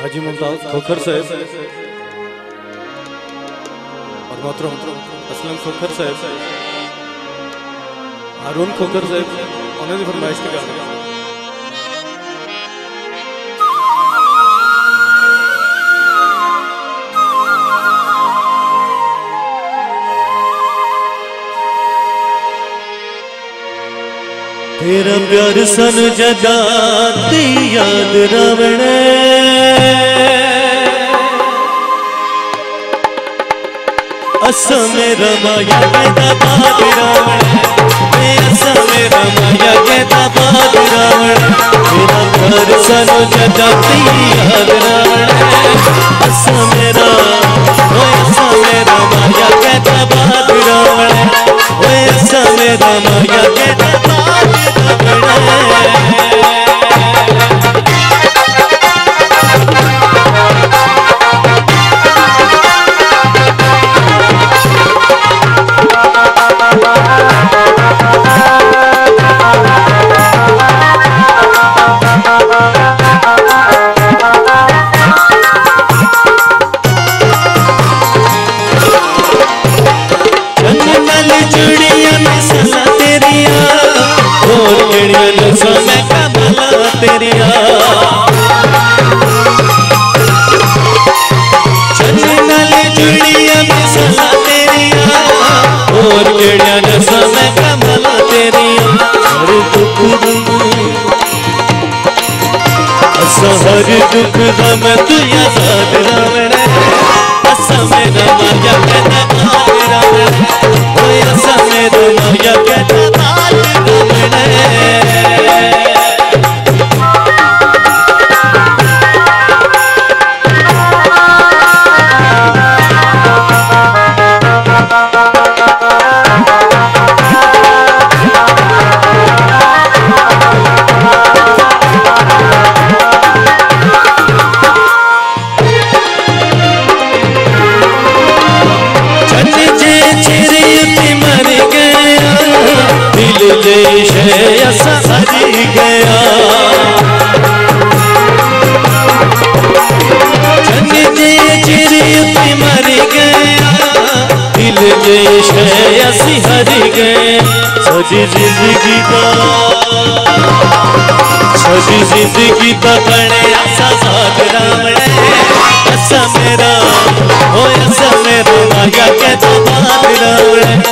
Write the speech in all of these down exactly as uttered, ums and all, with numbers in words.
हाजी मुमताज खोखर साहब और मोहतरम असलम खोखर साहब हारून खोखर साहब उन्होंने फरमाइश की गाना तेरा प्यार सानू जदा तई याद रवणे असा मेरा माया कहता बात रावण असा मेरा माया कहता बात रावण तेरा प्यार सानू जदा तई याद रवण असा मेरा असा मेरा माया कहता बात रावण असा मेरा माया कहता दुख दम तू याद रावण असा मेरा माया कहता बात रावण ओए असा मेरा माया कहता बात रावण सजी जिंदगी दा सजी जिंदगी दा बने असा साथ रावण असा मेरा ओए असा मेरा माया कहता बात रावण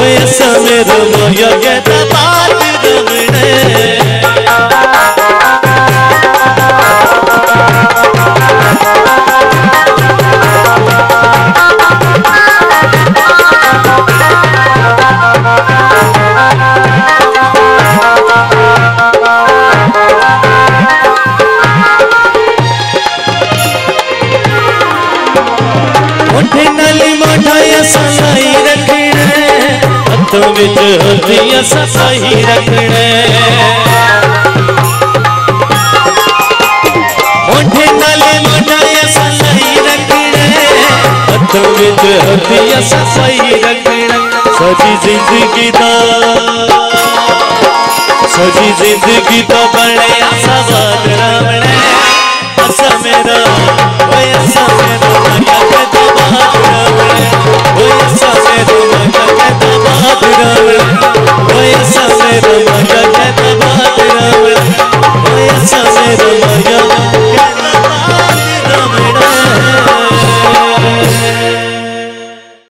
ओए असा मेरा माया कहता बात रावण हथिया सफाई रखने मोठे नाले मोटाया सफाई रखने हथों विच हथिया सफाई रखने सजी जिंदगी दा सजी जिंदगी दा बने आसा बात रावण असा मेरा